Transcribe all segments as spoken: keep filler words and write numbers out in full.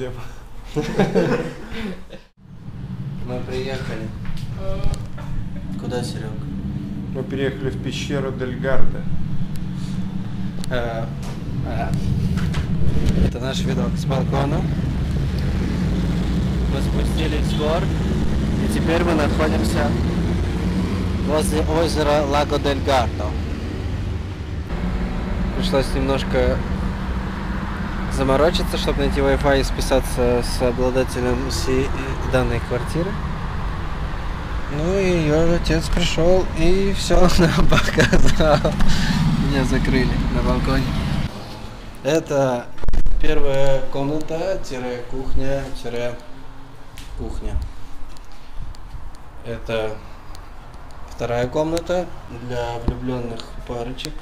ждем. Мы приехали. Куда, Серег? Мы переехали в Пескьеру-дель-Гарда. Это наш видок с балкона. Мы спустились с гор, и теперь мы находимся возле озера Лаго-дель-Гарда. Пришлось немножко заморочиться, чтобы найти Wi-Fi и списаться с обладателем данной квартиры. Ну и ее отец пришел и все нам показал. Меня закрыли на балконе. Это первая комната-кухня-кухня. Это вторая комната для влюбленных парочек.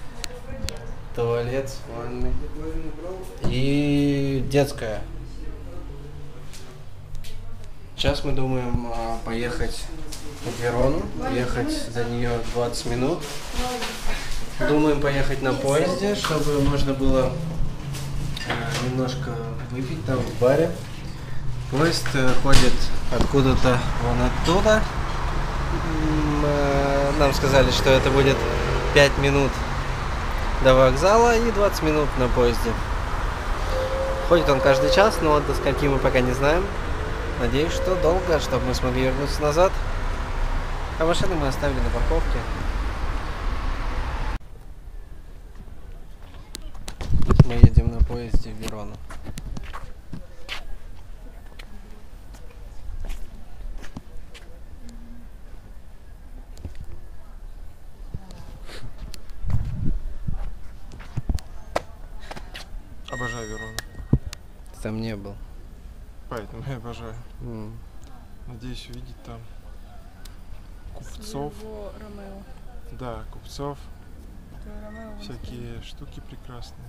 Туалет, ванны и детская. Сейчас мы думаем поехать в Верону, ехать за нее двадцать минут. Думаем поехать на поезде, чтобы можно было немножко выпить там в баре. Поезд ходит откуда-то вон оттуда. Нам сказали, что это будет пять минут до вокзала и двадцать минут на поезде. Ходит он каждый час, но до скольки мы пока не знаем. Надеюсь, что долго, чтобы мы смогли вернуться назад. А машину мы оставили на парковке. Мы едем на поезде в Верону. Обожаю Верону. Ты там не был. Поэтому я обожаю. Mm. Надеюсь увидеть там купцов. Ромео. Да, купцов. Ромео, всякие Ромео. Штуки прекрасные.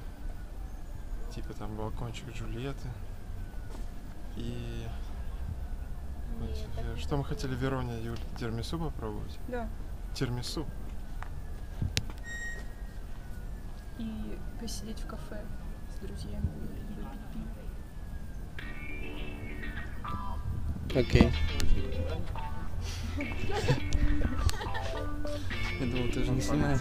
Типа там балкончик Джульетты. И... Нет, что мы хотели в Вероне, Юль? Тирмису попробовать? Да. Тирмису. И посидеть в кафе с друзьями. Окей. Я думал, ты же не снимаешь.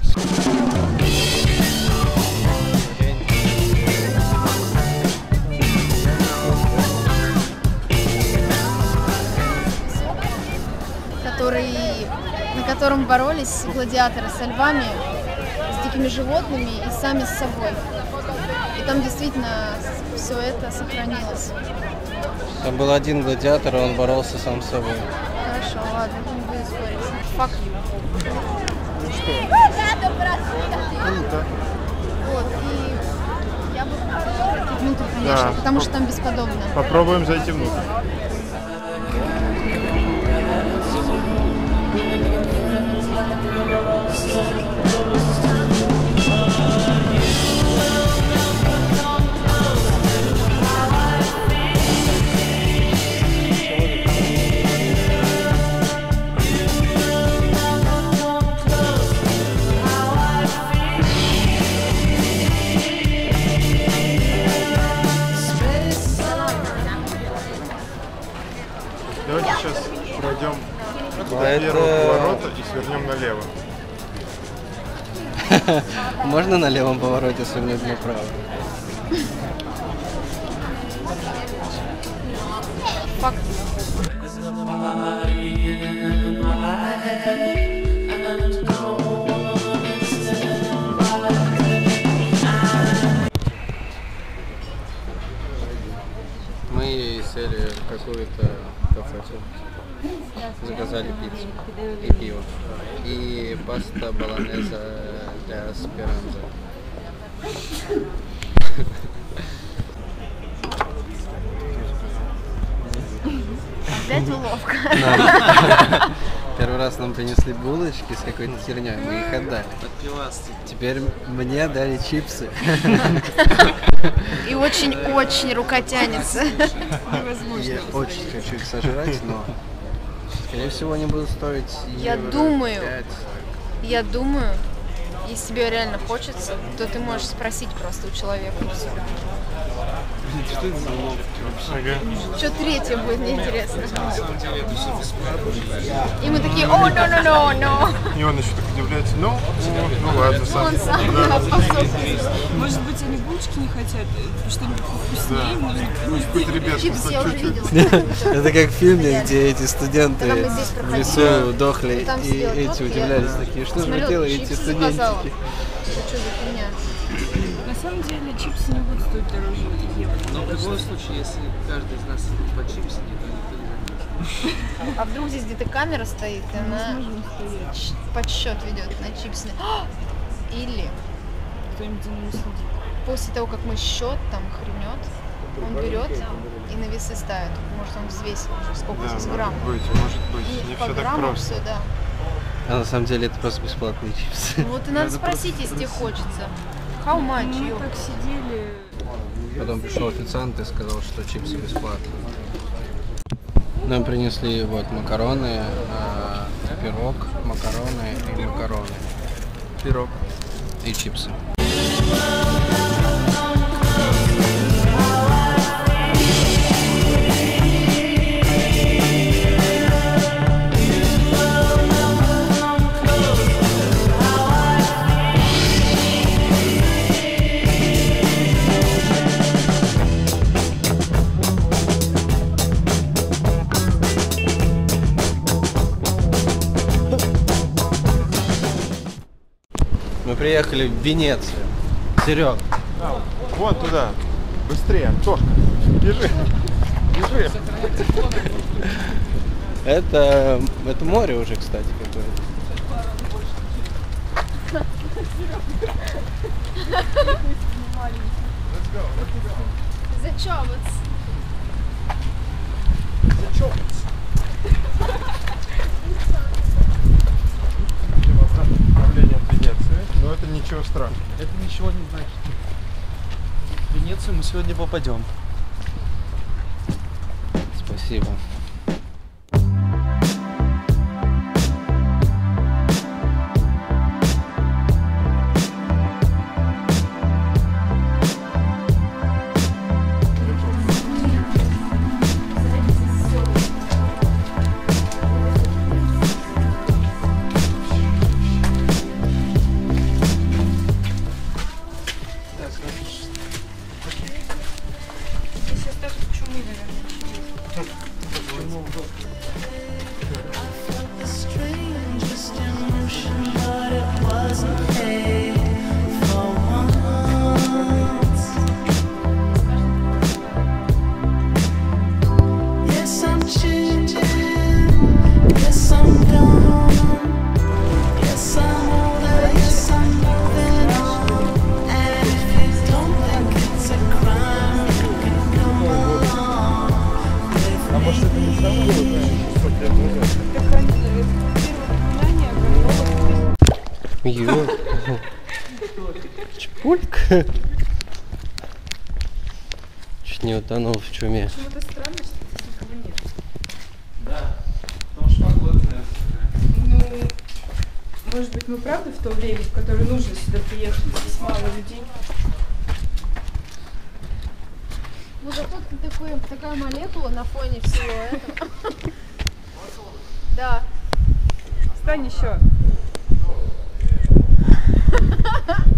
Который, на котором боролись гладиаторы со львами, с дикими животными и сами с собой. И там действительно все это сохранилось. Там был один гладиатор, и он боролся сам с собой. Хорошо, ладно, не буду спорить. Фак. Ну что? Круто. Вот, и я бы хотела внутрь, конечно, да, потому что там бесподобно. Попробуем зайти внутрь. Давайте сейчас пройдем до первого поворота и свернем налево. Можно на левом повороте свернуть направо? Фак. Мы сели в какую-то кафешку, заказали пиццу и пиво, и паста болонеза для аспиранта. Опять уловка. Первый раз нам принесли булочки с какой-то херней, мы их отдали. Теперь мне дали чипсы. И очень-очень рука тянется. Я очень хочу их сожрать, но, скорее всего, они будут стоить... Я думаю, я думаю, если тебе реально хочется, то ты можешь спросить просто у человека. Что это за уловки вообще? Что третье будет, мне интересно. И мы такие, о, но-но-но-но. И он еще так удивляется, ну, ну ладно, сам. Может быть, они булочки не хотят, что-нибудь вкуснее? Пусть будет, ребят, чуть-чуть. Это как в фильме, где эти студенты в лесу дохли, и эти удивлялись такие, что же вы делаете, эти студентики? На самом деле чипсы не будут стоить дороже евро. Но в любом случае, если каждый из нас идет по чипсы, то никто не. А вдруг здесь где-то камера стоит, и она подсчет ведет на чипсы. Или после того, как мы счет там хренет, он берет и на весы ставит. Может, он взвесит уже сколько здесь грамм. Может быть, может быть. Не все так просто. А на самом деле это просто бесплатные чипсы. Вот и надо спросить, если тебе хочется. How much? Мы так сидели. Потом пришел официант и сказал, что чипсы бесплатные. Нам принесли вот макароны, пирог, макароны и макароны. Пирог. И чипсы. Приехали в Венецию. Серег. Да, вот туда. Быстрее, Антошка. Бежи. Бежи. Это, это море уже, кстати, какое-то. Зачем? Зачем? Но это ничего страшного. Это ничего не значит. В Венецию мы сегодня попадем. Спасибо. Чепулька. Чуть не утонул в чуме. Почему-то странно, что здесь никого нет. Да, потому что погодная. Ну, может быть, мы правда в то время, в которое нужно сюда приехать, здесь мало людей. Ну, зато такая молекула на фоне всего этого. Да. Встань еще. Ha ha ha!